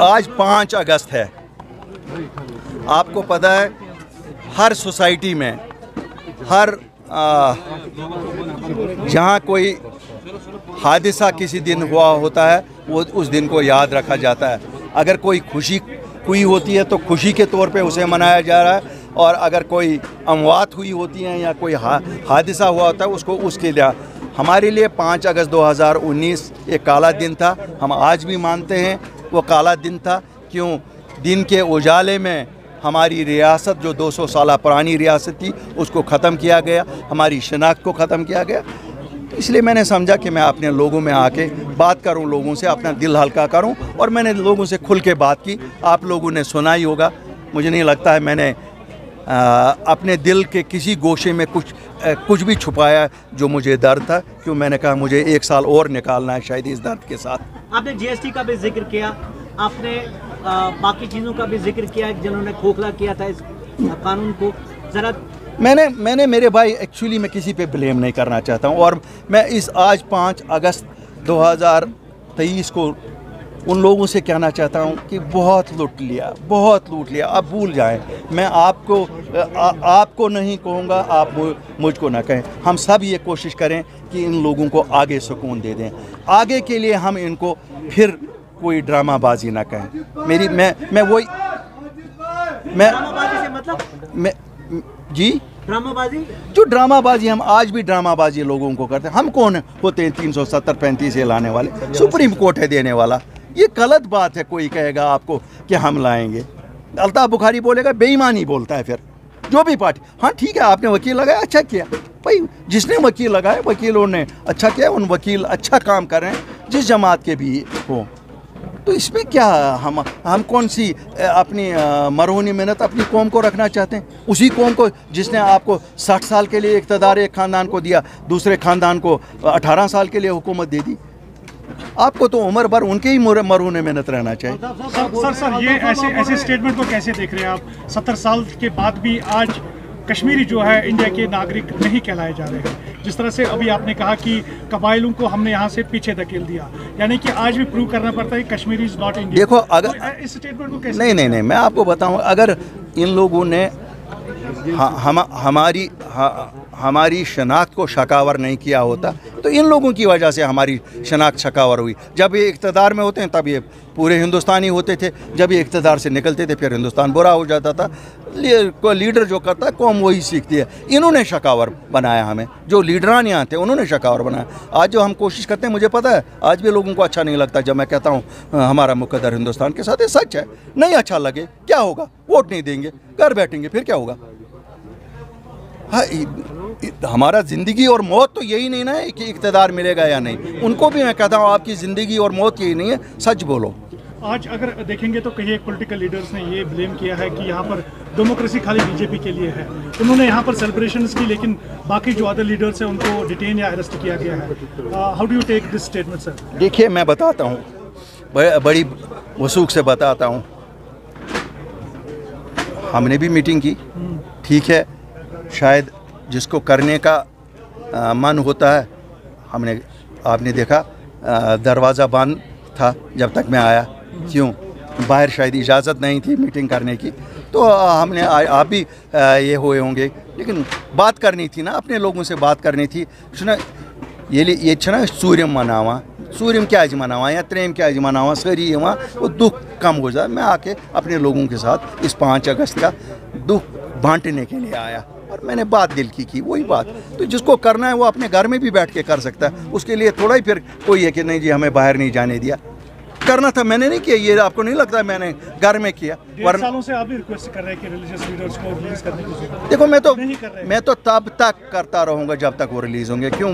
आज 5 अगस्त है। आपको पता है हर सोसाइटी में हर जहाँ कोई हादसा किसी दिन हुआ होता है वो उस दिन को याद रखा जाता है। अगर कोई खुशी हुई होती है तो खुशी के तौर पे उसे मनाया जा रहा है, और अगर कोई अमवात हुई होती है या कोई हादसा हुआ होता है उसको उसके लिए। हमारे लिए 5 अगस्त 2019 एक काला दिन था, हम आज भी मानते हैं वो काला दिन था। क्यों? दिन के उजाले में हमारी रियासत जो 200 साल पुरानी रियासत थी उसको ख़त्म किया गया, हमारी शनाख्त को ख़त्म किया गया। इसलिए मैंने समझा कि मैं अपने लोगों में आके बात करूं, लोगों से अपना दिल हल्का करूं, और मैंने लोगों से खुल के बात की। आप लोगों ने सुना ही होगा, मुझे नहीं लगता है मैंने अपने दिल के किसी गोशे में कुछ भी छुपाया जो मुझे दर्द था। क्यों? मैंने कहा मुझे 1 साल और निकालना है शायद इस दर्द के साथ। आपने GST का भी जिक्र किया, आपने बाकी चीज़ों का भी जिक्र किया जिन्होंने खोखला किया था इस कानून को। ज़रा मैंने मेरे भाई, एक्चुअली मैं किसी पे ब्लेम नहीं करना चाहता हूँ, और मैं इस आज 5 अगस्त 2023 को उन लोगों से कहना चाहता हूं कि बहुत लूट लिया, अब भूल जाएं। मैं आपको नहीं कहूंगा, आप मुझको ना कहें। हम सब ये कोशिश करें कि इन लोगों को आगे सुकून दे दें, आगे के लिए हम इनको फिर कोई ड्रामाबाजी ना कहें। मेरी मैं वही मैं ड्रामाबाजी से मतलब जी ड्रामाबाजी, जो ड्रामाबाजी हम आज भी ड्रामाबाजी लोगों को करते हैं। हम कौन होते हैं 370-35 ये लाने वाले? सुप्रीम कोर्ट है देने वाला। ये गलत बात है कोई कहेगा आपको कि हम लाएंगे। अल्ताफ बुखारी बोलेगा, बेईमानी बोलता है फिर जो भी पार्टी। हाँ ठीक है, आपने वकील लगाया, अच्छा किया भाई। जिसने वकील लगाए वकीलों ने अच्छा किया, उन वकील अच्छा काम कर रहे हैं जिस जमात के भी हों। तो इसमें क्या हम कौन सी अपनी मरहूनी मेहनत अपनी कौम को रखना चाहते हैं? उसी कौम को जिसने आपको 60 साल के लिए इक़्तिदार एक ख़ानदान को दिया, दूसरे ख़ानदान को 18 साल के लिए हुकूमत दे दी। आपको तो उम्र भर उनके ही मरहूने मेहनत रहना चाहिए। सर ये ऐसे स्टेटमेंट को कैसे देख रहे हैं आप? 70 साल के बाद भी आज कश्मीरी जो है इंडिया के नागरिक नहीं कहलाए जा रहे हैं। जिस तरह से अभी आपने कहा कि कबाइलों को हमने यहाँ से पीछे धकेल दिया, यानी कि आज भी प्रूव करना पड़ता है कश्मीरी इज नॉट इंडिया। देखो, अगर तो इस स्टेटमेंट को कैसे? नहीं, मैं आपको बताऊँ, अगर इन लोगों ने हमारी शनाख्त को शकावर नहीं किया होता तो इन लोगों की वजह से हमारी शनाख्त शकावर हुई। जब ये इक़्तिदार में होते हैं तब ये पूरे हिंदुस्तानी होते थे, जब ये इक़्तिदार से निकलते थे फिर हिंदुस्तान बुरा हो जाता था। कोई लीडर जो करता है कौम वही सीखती है। इन्होंने शकावर बनाया हमें, जो लीडरान यहाँ थे उन्होंने शकावर बनाया। आज जो हम कोशिश करते हैं, मुझे पता है आज भी लोगों को अच्छा नहीं लगता जब मैं कहता हूँ हमारा मुकद्दर हिंदुस्तान के साथ है। सच है, नहीं अच्छा लगे क्या होगा? वोट नहीं देंगे, घर बैठेंगे, फिर क्या होगा? हाँ, हमारा ज़िंदगी और मौत तो यही नहीं ना है कि इक़्तिदार मिलेगा या नहीं। उनको भी मैं कहता हूँ आपकी ज़िंदगी और मौत यही नहीं है, सच बोलो। आज अगर देखेंगे तो कई पॉलिटिकल लीडर्स ने ये ब्लेम किया है कि यहाँ पर डेमोक्रेसी खाली बीजेपी के लिए है। उन्होंने यहाँ पर सेलिब्रेशंस की, लेकिन बाकी जो अदर लीडर्स हैं उनको डिटेन या अरेस्ट किया गया है। How do you take this statement sir? देखिए, मैं बताता हूँ, बड़ी वसूख से बताता हूँ। हमने भी मीटिंग की, ठीक है, शायद जिसको करने का मन होता है। आपने देखा दरवाज़ा बंद था जब तक मैं आया। क्यों? बाहर शायद इजाज़त नहीं थी मीटिंग करने की। तो हमने आप भी ये हुए होंगे, लेकिन बात करनी थी ना, अपने लोगों से बात करनी थी। ये छा सूर्य मनावा, सूर्य क्या मनावा या त्रेम क्या मनावा सारी यहाँ वो दुख कम हो जाए। मैं आके अपने लोगों के साथ इस 5 अगस्त का दुख बांटने के लिए आया, और मैंने बात दिल की वही बात। तो जिसको करना है वो अपने घर में भी बैठ के कर सकता है, उसके लिए थोड़ा ही फिर कोई है कि नहीं जी हमें बाहर नहीं जाने दिया। करना था मैंने नहीं किया, ये आपको नहीं लगता मैंने घर में किया? सालों से आप भी रिक्वेस्ट कर रहे हैं कि रिलीजियस लीडर्स को रिलीज करने की। देखो, मैं तो तब तक करता रहूँगा जब तक वो रिलीज़ होंगे। क्यों?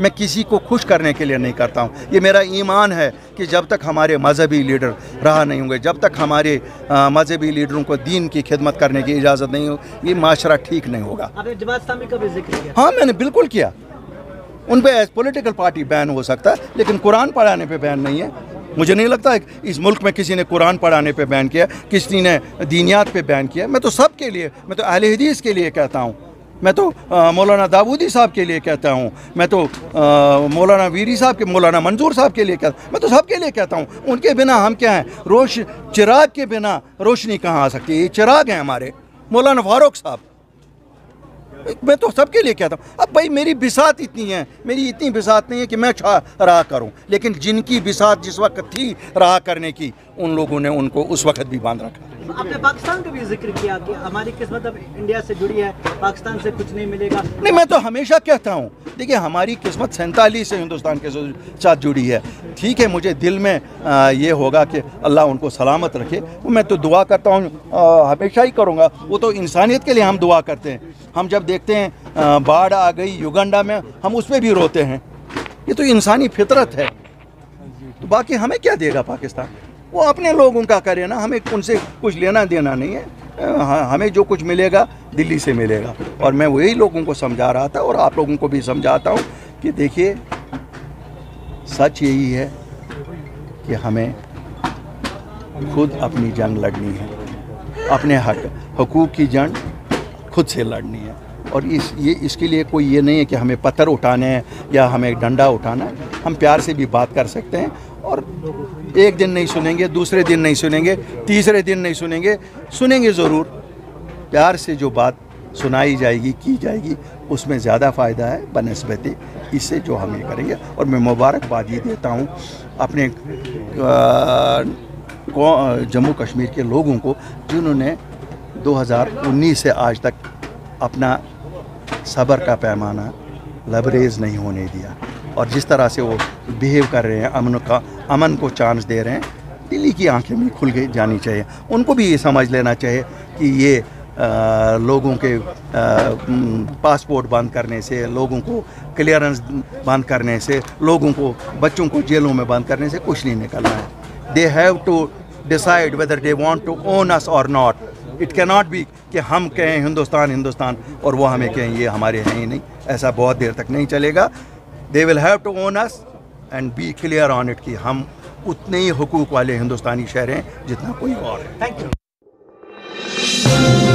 मैं किसी को खुश करने के लिए नहीं करता हूँ। ये मेरा ईमान है कि जब तक हमारे मजहबी लीडर रहा नहीं होंगे, जब तक हमारे मजहबी लीडरों को दीन की खिदमत करने की इजाज़त नहीं हो, ये माशरा ठीक नहीं होगा। हाँ, मैंने बिल्कुल किया। उन पर एज पोलिटिकल पार्टी बैन हो सकता है, लेकिन कुरान पढ़ाने पर बैन नहीं है। मुझे नहीं लगता है इस मुल्क में किसी ने कुरान पढ़ाने पे बैन किया, किसी ने दीनियात पे बैन किया। मैं तो सब के लिए, मैं तो अहले हदीस के लिए कहता हूँ। मैं तो मौलाना दाबूदी साहब के लिए कहता हूँ, मैं तो मौलाना वीरी साहब के, मौलाना मंजूर साहब के लिए कहता हूँ, मैं तो सबके लिए कहता हूँ। उनके बिना हम क्या हैं, चिराग के बिना रोशनी कहाँ आ सकती है। ये चिराग हैं हमारे मौलाना फारूक साहब, मैं तो सबके लिए कहता हूँ। अब भाई मेरी बिसात इतनी है, मेरी इतनी बिसात नहीं है कि मैं रहा करूँ, लेकिन जिनकी बिसात जिस वक्त थी रहा करने की, उन लोगों ने उनको उस वक्त भी बांध रखा। आपने पाकिस्तान का भी जिक्र किया कि हमारी किस्मत अब इंडिया से जुड़ी है, पाकिस्तान से कुछ नहीं मिलेगा। नहीं, मैं तो हमेशा कहता हूँ, देखिए हमारी किस्मत 47 से हिंदुस्तान के साथ जुड़ी है। ठीक है, मुझे दिल में ये होगा कि अल्लाह उनको सलामत रखे, मैं तो दुआ करता हूँ, हमेशा ही करूँगा। वो तो इंसानियत के लिए हम दुआ करते हैं। हम जब देखते हैं बाढ़ आ गई युगांडा में, हम उस पर भी रोते हैं। ये तो इंसानी फितरत है। तो बाकी हमें क्या देगा पाकिस्तान, वो अपने लोगों का करे ना, हमें उनसे कुछ लेना देना नहीं है। हमें जो कुछ मिलेगा दिल्ली से मिलेगा। और मैं वही लोगों को समझा रहा था और आप लोगों को भी समझाता हूँ कि देखिए सच यही है कि हमें खुद अपनी जंग लड़नी है, अपने हकूक़ की जंग खुद से लड़नी है। और इसके लिए कोई ये नहीं है कि हमें पत्थर उठाने हैं या हमें डंडा उठाना है। हम प्यार से भी बात कर सकते हैं, और एक दिन नहीं सुनेंगे, दूसरे दिन नहीं सुनेंगे, तीसरे दिन नहीं सुनेंगे, सुनेंगे ज़रूर। प्यार से जो बात सुनाई जाएगी, की जाएगी, उसमें ज़्यादा फ़ायदा है बनस्बते इससे जो हम ये करेंगे। और मैं मुबारकबाद ये देता हूँ अपने जम्मू कश्मीर के लोगों को, जिन्होंने 2019 से आज तक अपना सब्र का पैमाना लबरेज़ नहीं होने दिया, और जिस तरह से वो बिहेव कर रहे हैं, अमन को चांस दे रहे हैं। दिल्ली की आंखें भी खुल के जानी चाहिए, उनको भी ये समझ लेना चाहिए कि ये लोगों के पासपोर्ट बंद करने से, लोगों को क्लियरेंस बंद करने से, लोगों को, बच्चों को जेलों में बंद करने से कुछ नहीं निकलना है। They have to decide whether they want to own us or not. It can not be कि हम कहें हिंदुस्तान हिंदुस्तान और वो हमें कहें ये हमारे हैं ही नहीं। ऐसा बहुत देर तक नहीं चलेगा। They will have to own us and be clear on it कि हम उतने ही हुकूक वाले हिंदुस्तानी शहर हैं जितना कोई और है। Thank you.